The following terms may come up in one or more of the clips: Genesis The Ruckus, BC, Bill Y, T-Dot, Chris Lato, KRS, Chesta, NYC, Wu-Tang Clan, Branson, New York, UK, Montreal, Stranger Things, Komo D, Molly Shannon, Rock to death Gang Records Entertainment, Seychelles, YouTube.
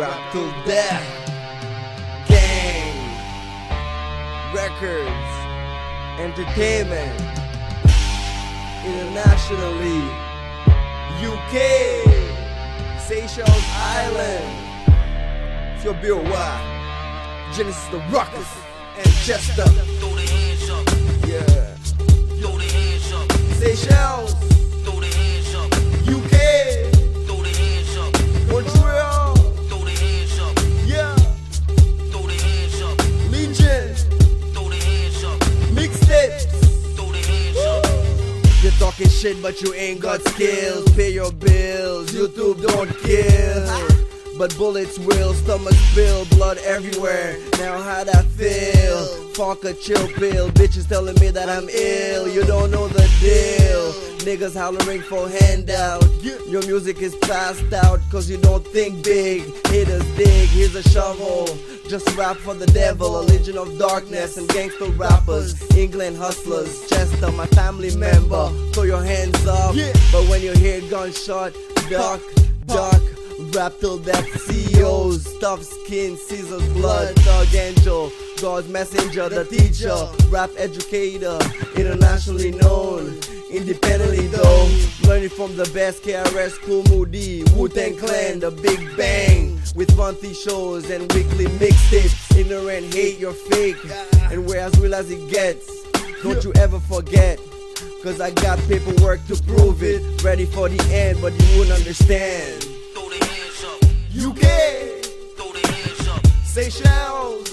Rock to Death Gang Records Entertainment internationally, UK, Seychelles Island. It's your Bill Y, Genesis The Ruckus, and Chesta. Throw the hands up, yeah. Throw the hands up, Seychelles. Throw the hands up, UK. Throw the hands up, Montreal. Throw the hands up, yeah. Throw the hands up, Legion. Throw the hands up, mixtapes. Throw the hands up. You're talking shit, but you ain't got skills. Pay your bills. YouTube don't kill. But bullets will, stomach spill, blood everywhere. Now how'd I feel? Fuck a chill pill, bitches telling me that I'm ill. You don't know the deal. Niggas hollering for handout. Your music is passed out, cause you don't think big. Haters dig, here's a shovel. Just rap for the devil, a legion of darkness and gangster rappers, England hustlers. Chester, my family member, throw your hands up. But when you hear gunshot, duck, duck. Rap till death, CEOs, tough skin, Caesar's blood, thug angel, God's messenger, the teacher, rap educator, internationally known, independently though, learning from the best, KRS, Komo D, Wu-Tang Clan, the Big Bang, with monthly shows and weekly mixtapes, ignorant hate, you're fake, and we're as real as it gets, don't you ever forget, cause I got paperwork to prove it, ready for the end, but you wouldn't understand. UK, throw the hands up, Seychelles,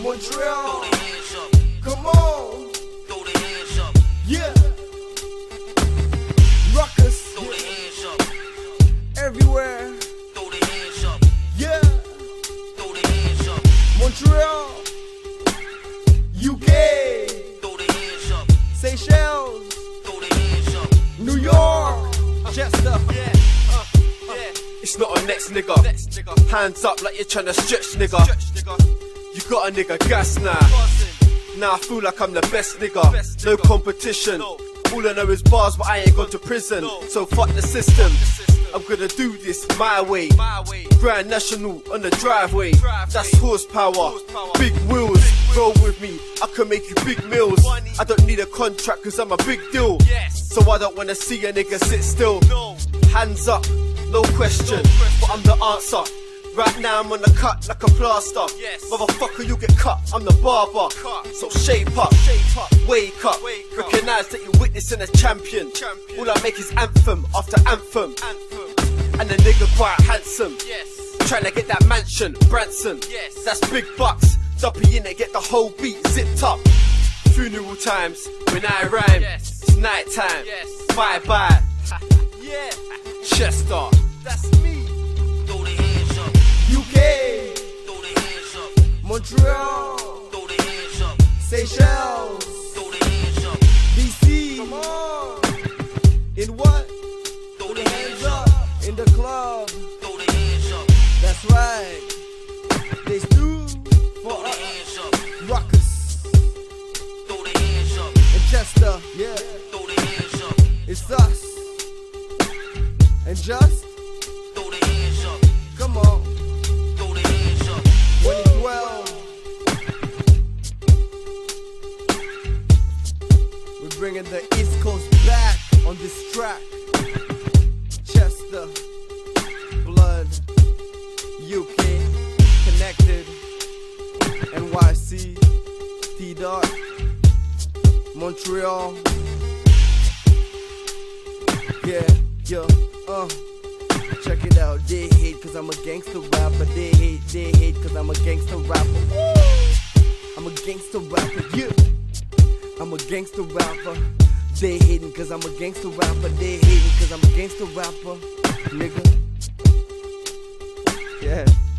Montreal, throw the hands up, come on, throw the hands up, yeah, Ruckus, throw the hands up, everywhere, throw the hands up, yeah, throw the hands up, Montreal, UK, throw the hands up, Seychelles, throw the hands up, New York, Chester, yeah. It's not a next nigga. Hands up like you're trying to stretch nigga. You got a nigga gas now. Now I feel like I'm the best nigga. No competition. All I know is bars, but I ain't gone to prison. So fuck the system. I'm gonna do this my way. Grand National on the driveway. That's horsepower. Big wheels. Roll with me. I can make you big meals. I don't need a contract cause I'm a big deal. So I don't wanna see a nigga sit still. Hands up. No question, but I'm the answer. Right now I'm on the cut like a plaster. Motherfucker, you get cut, I'm the barber. So shape up, wake up. Recognize that you're witnessing a champion. All I make is anthem after anthem. And the nigga quite handsome. Trying to get that mansion, Branson. That's big bucks. Dumpy in it, get the whole beat zipped up. Funeral times, when I rhyme. It's night time, bye bye. Chester, that's me. Throw the hands up, UK. Throw the hands up, Montreal. Throw the hands up, Seychelles. Throw the hands up, BC. Come on. In what? Throw the hands up. In the club. Throw the hands up. That's right. They do for the hands up. Ruckus. Throw the hands up. And Chester, yeah. Throw the hands up. It's us. And just throw the hands up. Come on, throw the hands up. 2012. We're bringing the East Coast back on this track. Chester, Blood, UK, Connected, NYC, T-Dot, Montreal. Yeah. Yo, check it out, they hate cause I'm a gangster rapper. They hate cause I'm a gangster rapper. I'm a gangster rapper, yeah. I'm a gangster rapper. They hating cause I'm a gangster rapper. They hating cause I'm a gangster rapper, nigga. Yeah.